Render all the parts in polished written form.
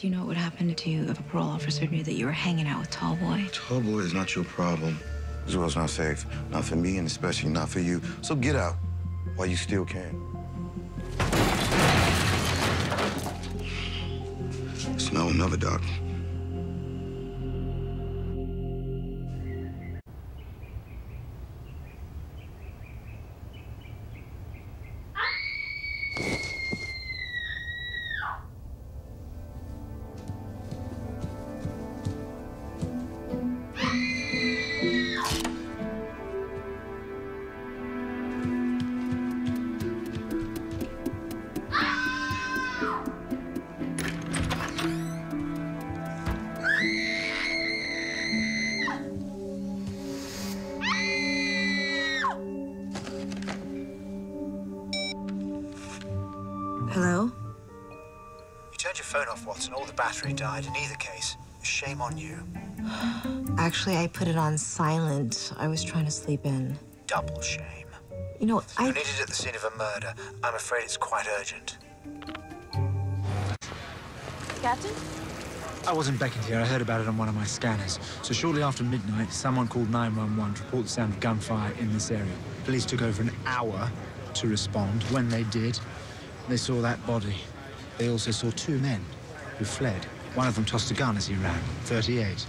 Do you know what would happen to you if a parole officer knew that you were hanging out with Tall Boy? Tall Boy is not your problem. This world's not safe. Not for me, and especially not for you. So get out while you still can. It's no another doc. Hello? You turned your phone off, Watson. All the battery died. In either case, shame on you. Actually, I put it on silent. I was trying to sleep in. Double shame. You know, you need it at the scene of a murder. I'm afraid it's quite urgent. Captain? I wasn't beckoned here. I heard about it on one of my scanners. So shortly after midnight, someone called 911 to report the sound of gunfire in this area. Police took over an hour to respond. When they did, they saw that body. They also saw two men who fled. One of them tossed a gun as he ran, 38.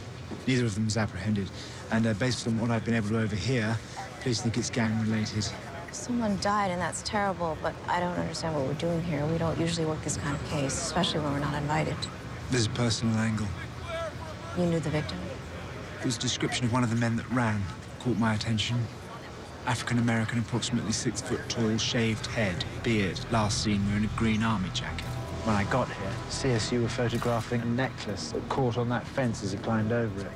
Neither of them was apprehended. And based on what I've been able to overhear, police think it's gang-related. Someone died, and that's terrible, but I don't understand what we're doing here. We don't usually work this kind of case, especially when we're not invited. There's a personal angle. You knew the victim? It was a description of one of the men that ran caught my attention. African-American, approximately 6 foot tall, shaved head, beard, last seen wearing a green army jacket. When I got here, CSU were photographing a necklace that caught on that fence as he climbed over it.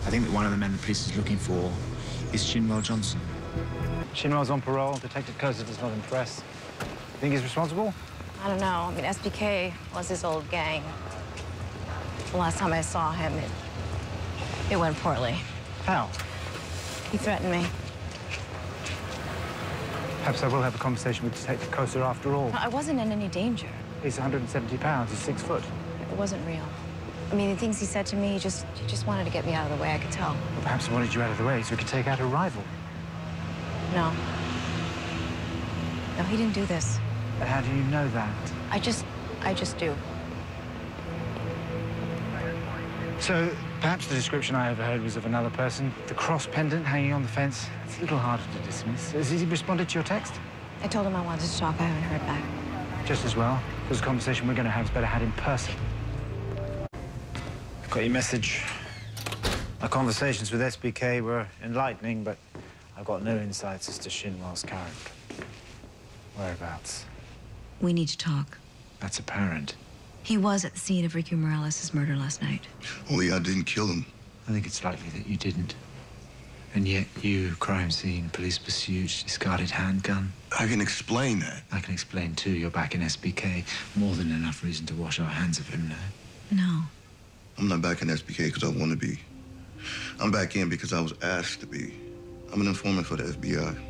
I think that one of the men the police is looking for is Shinwell Johnson. Shinwell's on parole. Detective Curtis does not impress. You think he's responsible? I don't know. I mean, SBK was his old gang. The last time I saw him, it went poorly. How? He threatened me. Perhaps I will have a conversation with Detective Costa after all. No, I wasn't in any danger. He's 170 pounds. He's 6 foot. It wasn't real. I mean, the things he said to me, he just wanted to get me out of the way, I could tell. Well, perhaps he wanted you out of the way so he could take out a rival. No. No, he didn't do this. But how do you know that? I just do. So, perhaps the description I overheard was of another person. The cross pendant hanging on the fence. It's a little harder to dismiss. Has he responded to your text? I told him I wanted to talk. I haven't heard back. Just as well, because the conversation we're going to have is better had in person. I've got your message. Our conversations with SBK were enlightening, but I've got no insights as to Shinwell's character. Whereabouts? We need to talk. That's apparent. He was at the scene of Ricky Morales' murder last night. Oh, yeah, I didn't kill him. I think it's likely that you didn't. And yet you, crime scene, police pursuit, discarded handgun. I can explain that. I can explain, too. You're back in SBK. More than enough reason to wash our hands of him now. No. I'm not back in SBK because I want to be. I'm back in because I was asked to be. I'm an informant for the FBI.